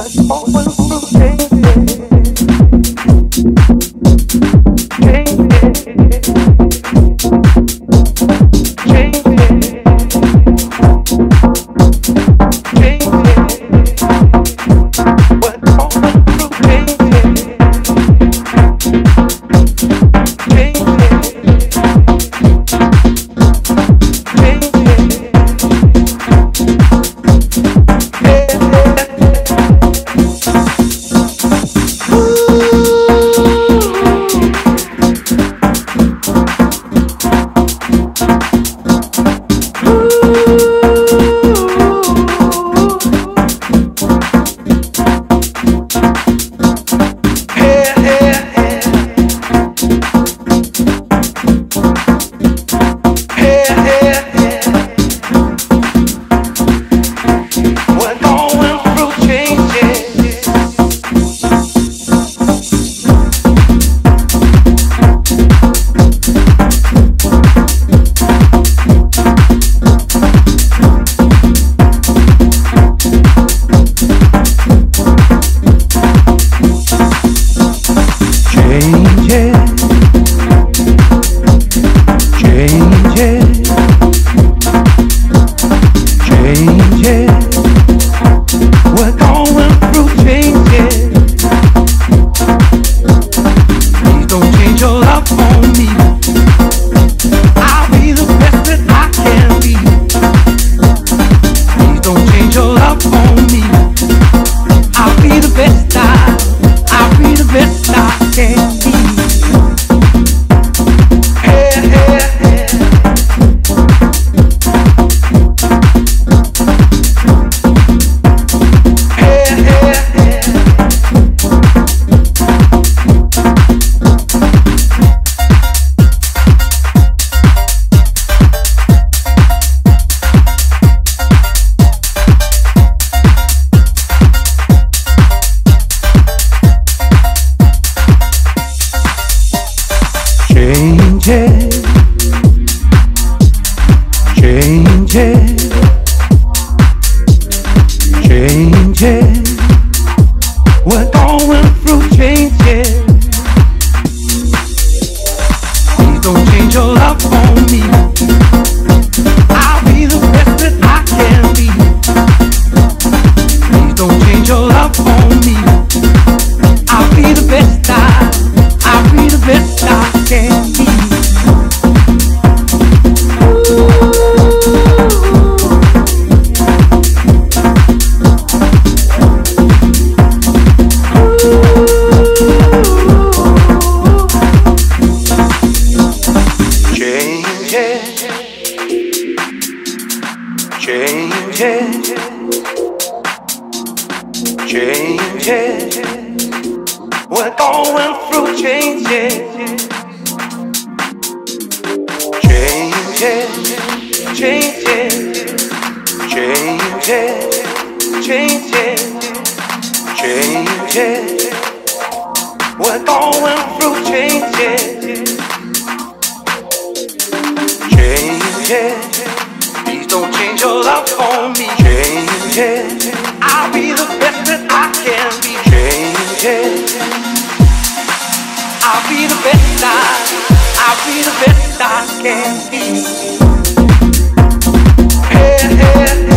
I'll be the best I can be. Hey, hey.